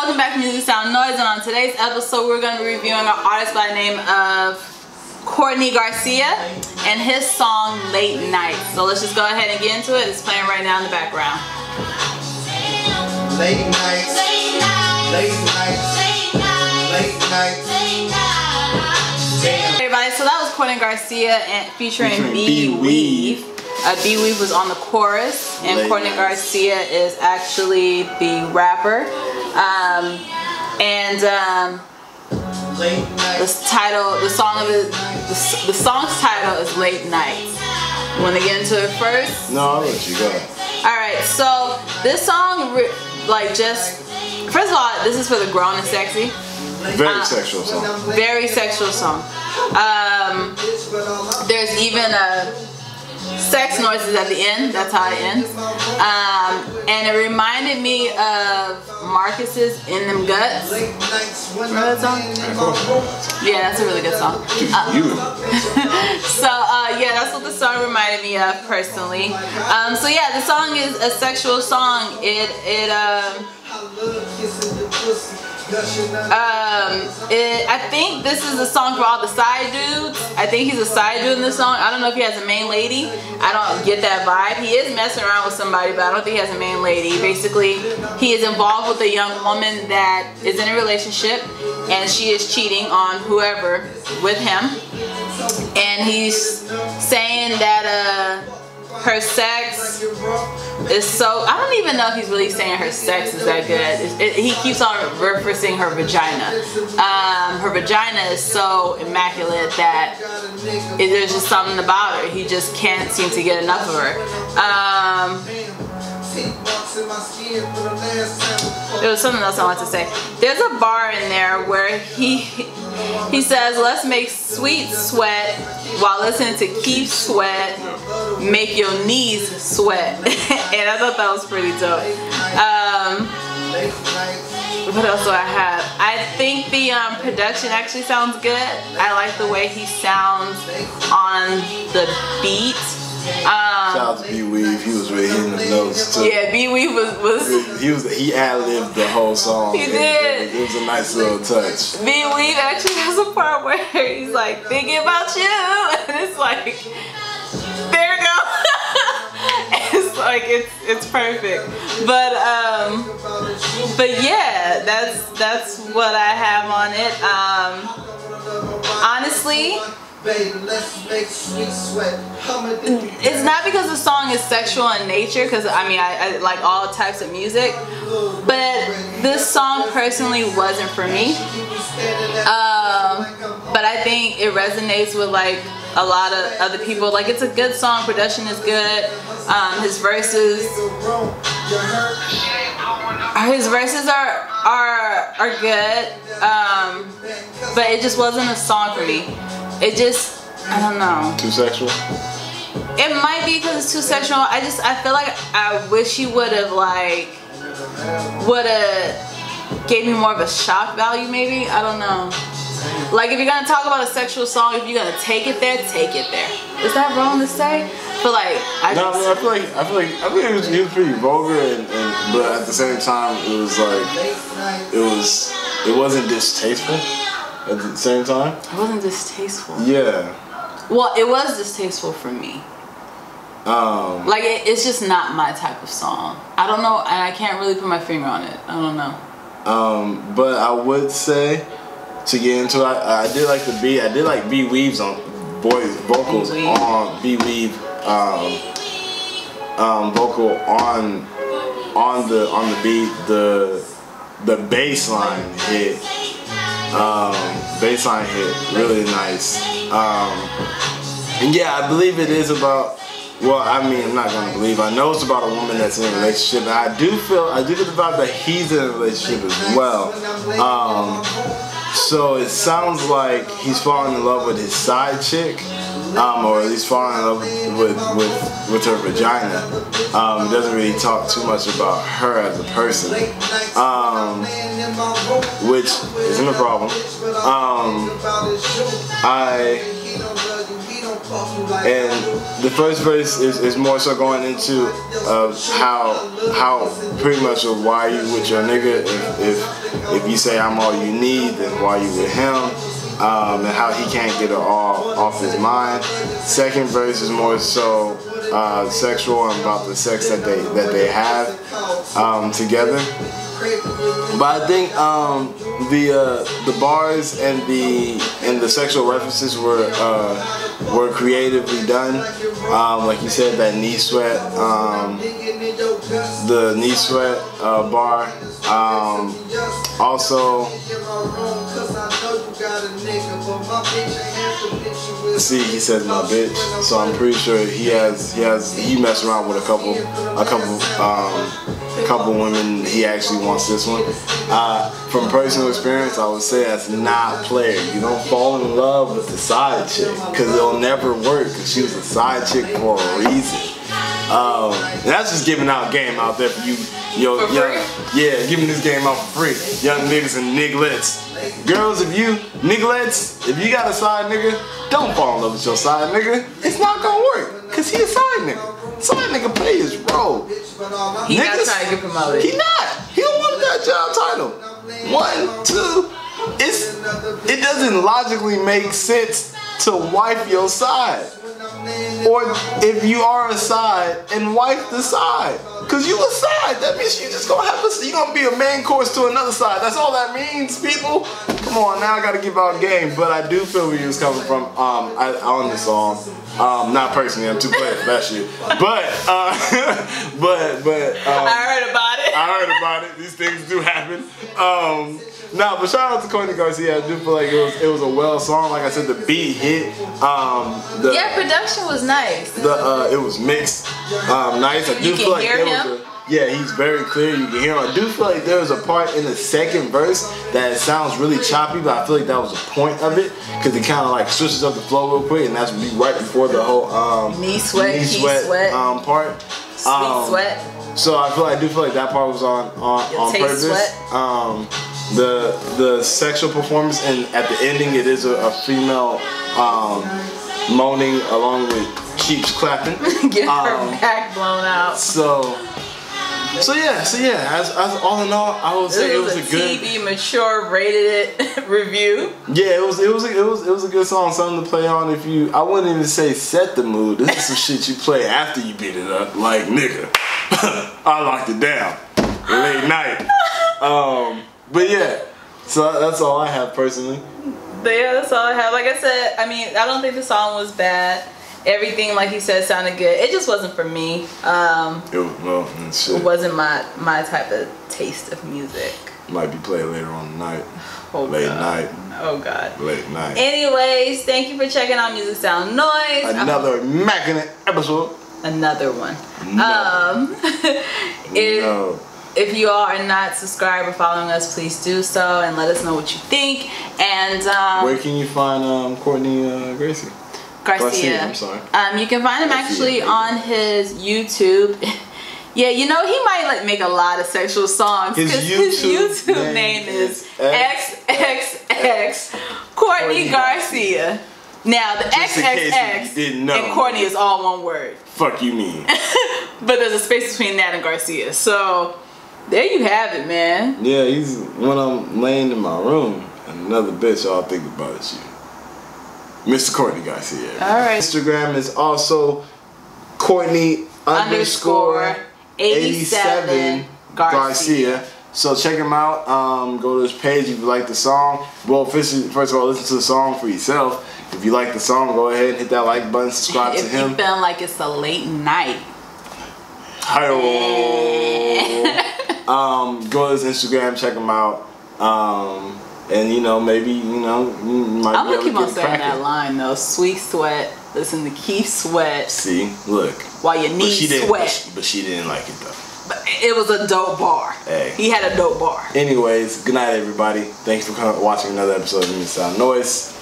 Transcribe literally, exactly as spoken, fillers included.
welcome back to Music Sound Noise, and on today's episode we're going to be reviewing an artist by the name of Courtney Garcia and his song Late Night. So let's just go ahead and get into it. It's playing right now in the background. Late night, late night, late night, late night, late night. Hey everybody, so that was Courtney Garcia and featuring, featuring B. Weave. Uh, B. Weave was on the chorus, and Late Courtney Garcia is actually the rapper. Um, and um, the title, the song of it, the, the song's title is Late Night. You want to get into it first? No, I'll let you go. All right, so this song, like, just first of all, this is for the grown and sexy. Very uh, sexual song. Very sexual song. Um, there's even a. Sex noises at the end. That's how it ends. Um, and it reminded me of Marcus's "In Them Guts." Remember that song? Yeah, that's a really good song. Uh, so uh, yeah, that's what the song reminded me of personally. Um, so yeah, the song is a sexual song. It it um. Um, it, I think this is a song for all the side dudes. I think he's a side dude in this song. I don't know if he has a main lady. I don't get that vibe. He is messing around with somebody, but I don't think he has a main lady. Basically, he is involved with a young woman that is in a relationship, and she is cheating on whoever with him. And he's saying that uh, her sex is so, I don't even know if he's really saying her sex is that good. It, it, he keeps on referencing her vagina. Um, her vagina is so immaculate that it, there's just something about her. He just can't seem to get enough of her. Um, there was something else I wanted to say. There's a bar in there where he he says, "Let's make sweet sweat while listening to Keith Sweat. Make your knees sweat." And I thought that was pretty dope. Um, what else do I have? I think the um, production actually sounds good. I like the way he sounds on the beat. Um, Shout out to B. Weave. He was really hitting the notes too. Yeah, B. Weave was, was he was he ad-libbed the whole song. He did. It, it was a nice little touch. B. Weave actually has a part where he's like thinking about you, and it's like, there it goes. It's like it's it's perfect. But um, but yeah, that's that's what I have on it. Um, honestly, it's not because the song is sexual in nature, because I mean I, I like all types of music, but this song personally wasn't for me. Um, but I think it resonates with like a lot of other people. Like, it's a good song, production is good. Um, his verses, his verses are are are good. Um, but it just wasn't a song for me. It just, I don't know. Too sexual? It might be because it's too sexual. I just, I feel like I wish he would have, like, would have gave me more of a shock value, maybe. I don't know. Like, if you're going to talk about a sexual song, if you're going to take it there, take it there. Is that wrong to say? But, like, I no, just... No, I feel like, I feel like, I feel like it was, it was pretty vulgar, and, and, but at the same time, it was, like, it was, it wasn't distasteful. At the same time, it wasn't distasteful. Yeah. Well, it was distasteful for me. Um. Like it, it's just not my type of song. I don't know, and I can't really put my finger on it. I don't know. Um. But I would say, to get into it, I, I did like the B. I did like B. Weave's on boys vocals B. Weave. on B. Weave um um vocal on on the on the beat. The the bass line hit. Um, bassline hit really nice. Um, and yeah, I believe it is about, well, I mean, I'm not gonna believe, I know it's about a woman that's in a relationship, and I do feel, I do get the vibe that he's in a relationship as well. Um, so it sounds like he's falling in love with his side chick, um, or at least falling in love with, with, with, with her vagina. Um, it doesn't really talk too much about her as a person. Um, Which isn't a problem. Um, I and the first verse is, is more so going into uh, how how pretty much of why you with your nigga if, if if you say I'm all you need, then why you with him, um, and how he can't get it all off his mind. Second verse is more so uh, sexual and about the sex that they that they have um, together. But I think um, the uh, the bars and the and the sexual references were uh, were creatively done. Um, like you said, that knee sweat, um, the knee sweat uh, bar. Um, also, see, he says my bitch, so I'm pretty sure he has he has he messed around with a couple a couple um, a couple women. He actually wants this one. Uh, from personal experience, I would say that's not player. You don't fall in love with the side chick because it'll never work. Cause she was a side chick for a reason. Um, that's just giving out game out there for you, yo, for young, yeah, giving this game out for free, young niggas and nigglets. Girls, if you nigglets, if you got a side nigga, don't fall in love with your side nigga. It's not gonna work, cause he a side nigga. Side nigga play his role. He niggas, not trying to get promoted. He not. He don't want that job title. One, two. It's it doesn't logically make sense to wife your side. Or if you are a side, and wife the side. Cause you a side, that means you just gonna have a, you gonna be a main course to another side. That's all that means, people. Come on, now I gotta give out game. But I do feel where you was coming from um, I, on the song. Um, not personally, I'm too players for that shit. But, uh, but, but. Um, I heard about it. I heard about it. These things do happen. Um, No, nah, but shout out to Courtney Garcia. I do feel like it was it was a well song. Like I said, the beat hit. Um, the, yeah, production was nice. The uh, it was mixed um, nice. I do you can feel like hear there him. Was a, yeah, he's very clear. You can hear him. I do feel like there was a part in the second verse that sounds really choppy, but I feel like that was the point of it because it kind of like switches up the flow real quick, and that's right before the whole um, knee sweat, knee sweat, sweat. Um, part. Sweet um, sweat. So I feel I do feel like that part was on on, on purpose. Sweat. Um. The the sexual performance, and at the ending it is a, a female um, moaning along with sheep's clapping. Get um, her back blown out. So so yeah, so yeah. As, as all in all, I would say it was a, a good T V mature rated it review. Yeah, it was it was a, it was it was a good song, something to play on. If you, I wouldn't even say set the mood. This is some shit you play after you beat it up, like nigga. I locked it down late night. Um. But yeah, so that's all I have personally. But yeah, that's all I have. Like I said, I mean, I don't think the song was bad. Everything, like you said, sounded good. It just wasn't for me. Um, it, was, well, shit. It wasn't my, my type of taste of music. Might be played later on tonight. Oh, late God. Night. Oh God. Late night. Anyways, thank you for checking out Music Sound Noise. Another magnet episode. Another one. No. Um, it, no. If you all are not subscribed or following us, please do so and let us know what you think. And um, where can you find um, Courtney uh, Gracie? Garcia? Garcia, I'm sorry. Um, you can find him Garcia, actually maybe. On his YouTube. Yeah, you know he might like make a lot of sexual songs because his YouTube, his YouTube name, name is X X X Courtney Garcia. Now the X X X and Courtney is all one word. Fuck you mean? But there's a space between that and Garcia, so. There you have it, man. Yeah, he's when I'm laying in my room and another bitch all think about is you. Mister Courtney Garcia. Alright. Instagram is also Courtney underscore eighty-seven Garcia. Garcia. So check him out. Um, go to his page if you like the song. Well, first of all, listen to the song for yourself. If you like the song, go ahead and hit that like button, subscribe to him. If you feel like it's a late night. Hi-oh. Um, go to his Instagram, check him out, um, and you know maybe you know you might I'm be gonna keep on saying that line though. Sweet sweat. Listen to Keith Sweat. See, look. While your knees sweat. But she, but she didn't like it though. But it was a dope bar. Hey. He had a dope bar. Anyways, good night everybody. Thanks for watching another episode of Music Sound Noise.